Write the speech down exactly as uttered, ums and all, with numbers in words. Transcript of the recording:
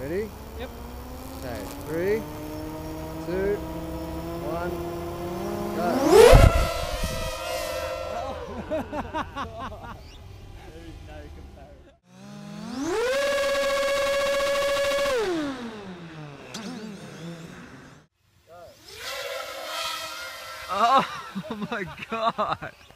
Ready? Yep. Okay, three, two, one, go. Oh. There is no comparison. Oh my god!